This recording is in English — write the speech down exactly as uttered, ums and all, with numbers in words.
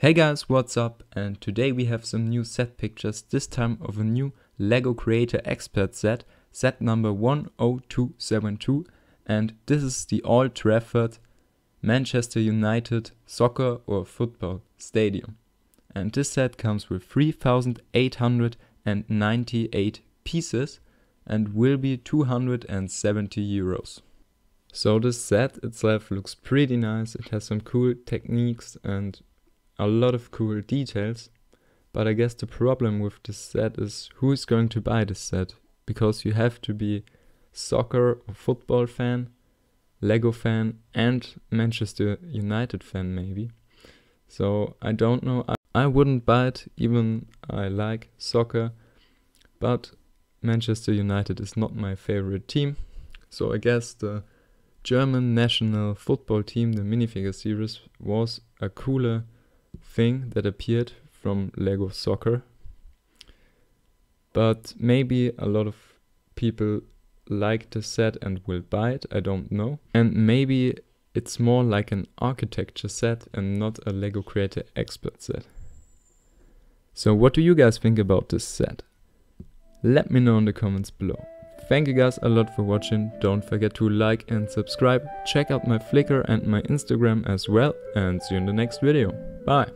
Hey guys, what's up? And today we have some new set pictures, this time of a new Lego Creator Expert set, set number one oh two seven two, and this is the Old Trafford Manchester United soccer or football stadium. And this set comes with three thousand eight hundred ninety-eight pieces and will be two hundred seventy euros. So this set itself looks pretty nice, it has some cool techniques and a lot of cool details, but I guess the problem with this set is who is going to buy this set, because you have to be soccer or football fan, Lego fan and Manchester United fan maybe. So I don't know, I, I wouldn't buy it, even I like soccer, but Manchester United is not my favorite team, so I guess the German national football team, the minifigure series, was a cooler thing that appeared from Lego Soccer, but maybe a lot of people like the set and will buy it, I don't know. And maybe it's more like an architecture set and not a Lego Creator Expert set. So what do you guys think about this set? Let me know in the comments below. Thank you guys a lot for watching, don't forget to like and subscribe, check out my Flickr and my Instagram as well, and see you in the next video. Bye!